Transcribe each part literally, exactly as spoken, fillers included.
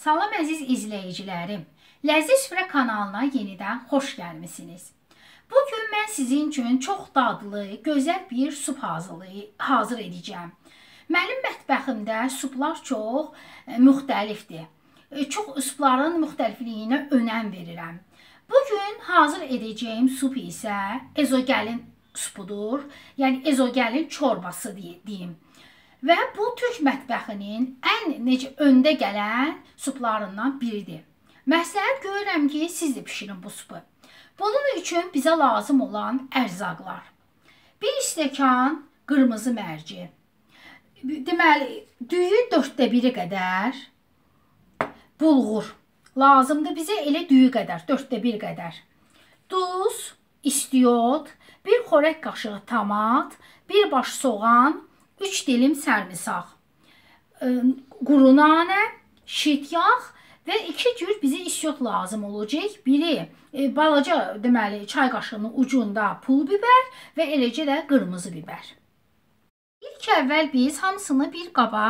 Salam əziz izləyicilərim, Leziz Sufre kanalına yenidən xoş gəlmisiniz. Bugün mən sizin üçün çox dadlı, gözəl bir sup hazır edəcəm. Mənim mətbəximdə suplar çox müxtəlifdir. Çox supların müxtəlifliyinə önəm verirəm. Bugün hazır edəcəyim sup isə ezogelin supudur, yəni ezogelin çorbası deyim. Və bu Türk mətbəxinin ən necə öndə gələn suplarından biridir. Məsləhət görürəm ki, siz də bişirin bu supu. Bunun üçün bizə lazım olan ərzaqlar. bir stəkan qırmızı mərci. Deməli, düyü dörddə biri qədər bulğur. Lazımdır bizə elə düyü qədər, dörddə bir qədər. Duz, istiot, bir xörək qaşığı tamat, bir baş soğan, üç dilim sarımsaq, quru nanə, şit yağ və iki cür bizə istiot lazım olacaq. Biri balaca deməli çay qaşığının ucunda pul biber və eləcə də qırmızı biber. İlk əvvəl biz hamısını bir qaba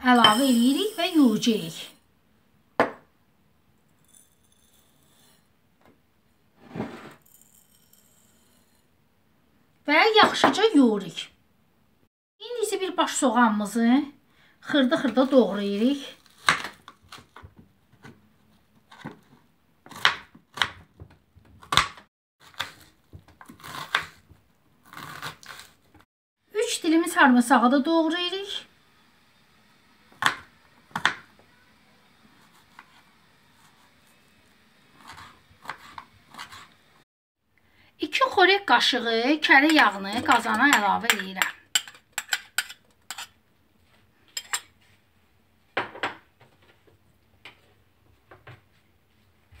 əlavə edirik və yuyacağıq. Və yaxşıca yuyuruq. İndi isə bir baş soğanımızı xırda-xırda doğrayırıq. üç dilimi sarımsağı da doğrayırıq. iki xörək qaşığı kərə yağını qazana əlavə edirəm.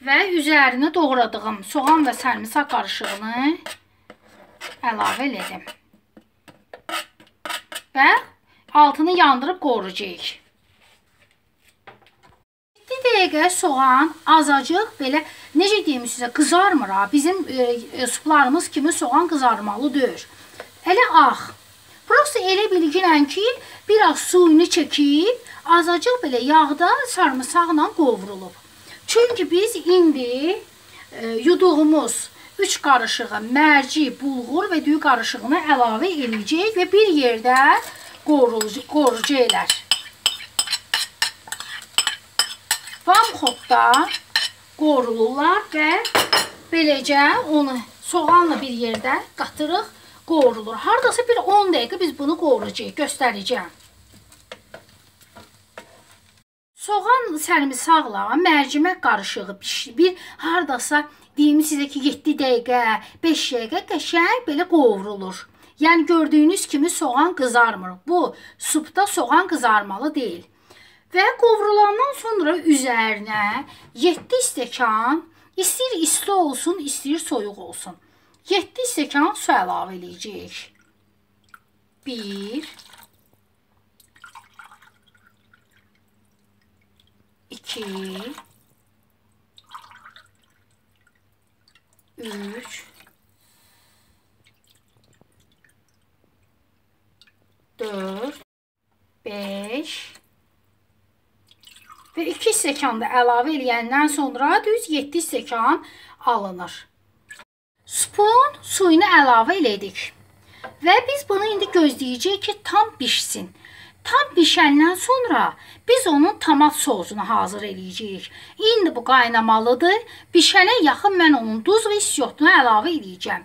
Və üzərinə doğradığım soğan və sarımsaq qarışığını əlavə edim. Və altını yandırıb qoruyacağıq. yeddi dəqiqə soğan azacıq belə, necə deyim sizə, qızarmır ha. Bizim e, suplarımız kimi soğan qızarmalı deyil. Elə ağ. Burası elə bilginən ki, biraz suyunu çəkib, azacıq belə yağda sarımsaqla qovrulub. Çünki biz indi e, yuduğumuz üç qarışığı mərci, bulğur və düyü qarışığını əlavə edəcəyik və bir yerdə qoruyacaqlar. Vamxotda qorulurlar və beləcə onu soğanla bir yerdə qatırıq, qorulur. Hardasa bir on dəqiqə biz bunu qoruyacağıq, göstərəcəm. Soğan sarımsaqla mərcimək qarışığı bir hardasa deyim sizə ki yeddi dəqiqə, beş dəqiqə qəşəng belə qovrulur. Yəni gördüyünüz kimi soğan qızarmır. Bu supda soğan qızarmalı deyil. Və qovrulandan sonra üzərinə yeddi stəkan, istəyir isti olsun, istəyir soyuq olsun, yeddi stəkan su əlavə edəcəyik. bir iki, üç, dörd, beş və iki stəkan da əlavə edəndən sonra düz yeddi stəkan alınır. Supun suyunu əlavə elədik və biz bunu indi gözləyəcəyik ki, tam bişsin. Tam bişəndən sonra biz onun tomat sosunu hazır edəcəyik. İndi bu qaynamalıdır. Bişənə yaxın mən onun duz və istiotunu əlavə edəcəm.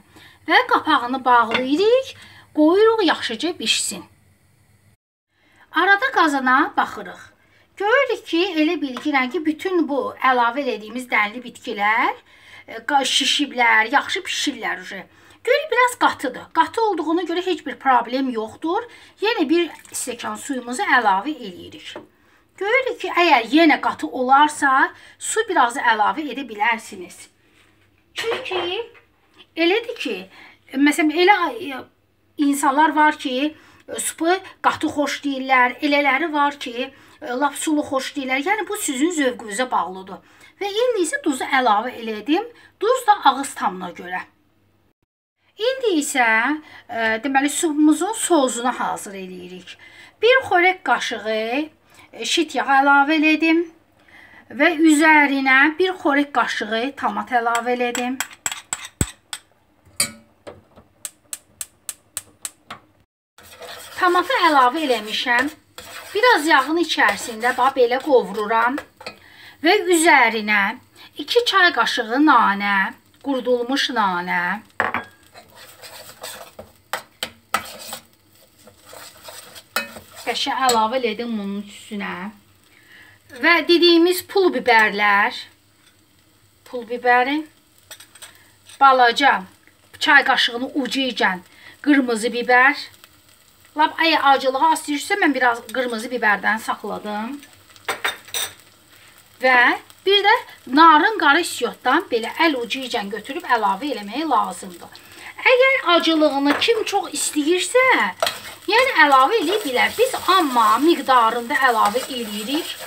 Və qapağını bağlayırıq, qoyuruq yaxşıca bişsin. Arada qazana baxırıq. Görürük ki, elə bilirəm ki, bütün bu əlavə edədiyimiz dənli bitkilər şişiblər, yaxşı pişirlər. Görürük, biraz qatıdır. Qatı olduğuna görə heç bir problem yoxdur. Yenə bir stəkan suyumuzu əlavə edirik. Görürük ki, əgər yenə qatı olarsa, su biraz əlavə edə bilərsiniz. Çünki elədir ki, məsələn, elə insanlar var ki, supu qatı xoş deyirlər, elələri var ki, lap sulu xoş deyirlər. Yəni, bu sizin zövqünüzə bağlıdır. Və indi isə duzu əlavə elədim. Duz da ağız tamına görə. İndi isə deməli supumuzun sosunu hazır edirik. bir xörək qaşığı şit yağı əlavə elədim. və üzərinə bir xorik qaşığı tomat əlavə elədim. Tomatı əlavə eləmişəm. Biraz yağın içərisində belə qovururam və üzərinə iki çay qaşığı nanə, qurudulmuş nanə, qəşəng əlavə elədim bunun üstünə. Və dediyimiz pul biberlər, pul biberi balaca çay qaşığının ucu ilə qırmızı biber. Lap ay acılığa az düşsə, mən biraz qırmızı biberdən saxladım. Və bir də narın qarı siyotdan belə əl ucu ilə götürüb əlavə eləmək lazımdır. Əgər acılığını kim çox istəyirsə, yəni əlavə eləyə bilər. Biz amma miqdarında əlavə eləyirik.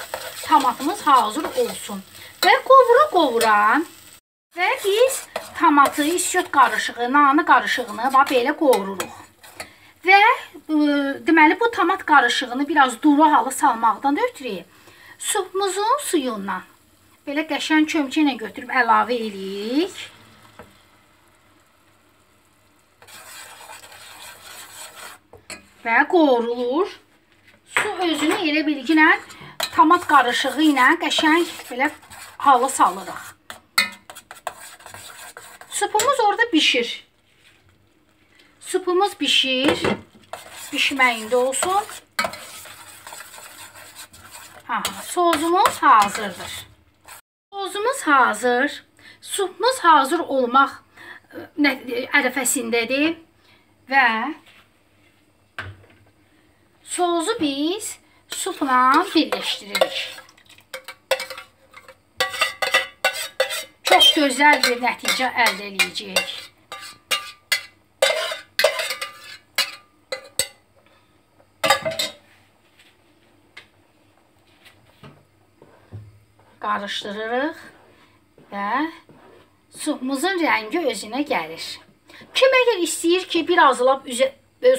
Tomatımız hazır olsun. Və qovura-qovura və biz tomatı, isot qarışığı, nanı qarışığını belə qovururuq. Və deməli bu tomat qarışığını biraz duru halı salmaqdan ötürü supumuzun suyundan belə qəşəng çömçə ilə götürüb əlavə eləyirik. Və qovrulur. Su özünü elə bilginə tomat qarışığı ilə qəşəng belə halı salırıq. Supumuz orada bişir. Supumuz bişir. Bişməyində olsun. Aha, sozumuz hazırdır. Sozumuz hazır. Supumuz hazır olmaq ərəfəsindədir. Və sosu biz supla birləşdiririk. Çox gözəl bir nəticə əldə edəcəyik. Qarışdırırıq və supumuzun rəngi özünə gəlir. Kim əgər istəyir ki, bir az lap üzə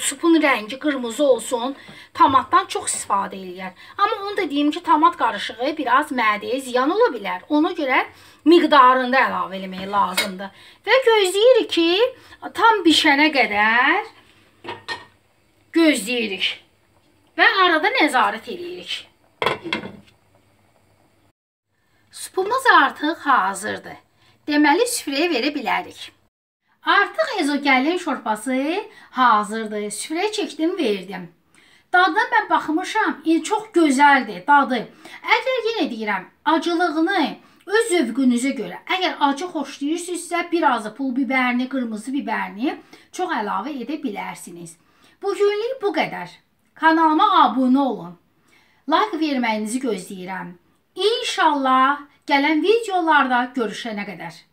supun rəngi qırmızı olsun, tomatdan çox istifadə edirlər. Amma onu da deyim ki, tomat qarışığı biraz mədəyə ziyan ola bilər. Ona görə miqdarında əlavə eləmək lazımdır. Və gözləyirik ki, tam bişənə qədər gözləyirik. Və arada nəzarət eləyirik. Supumuz artıq hazırdır. Deməli, süfrəyə verə bilərik. Artıq ezogelin çorbası hazırdır. Süfrə çəkdim, verdim. Dadına mən baxmışam, çox gözəldir dadı. Əgər yenə deyirəm, acılığını öz zövqünüzə görə, əgər acı xoşlayırsınızsə, bir azı pul biberini, qırmızı biberini çox əlavə edə bilərsiniz. Bugünlük bu qədər. Kanalıma abunə olun. Like verməyinizi gözləyirəm. İnşallah gələn videolarda görüşənə qədər.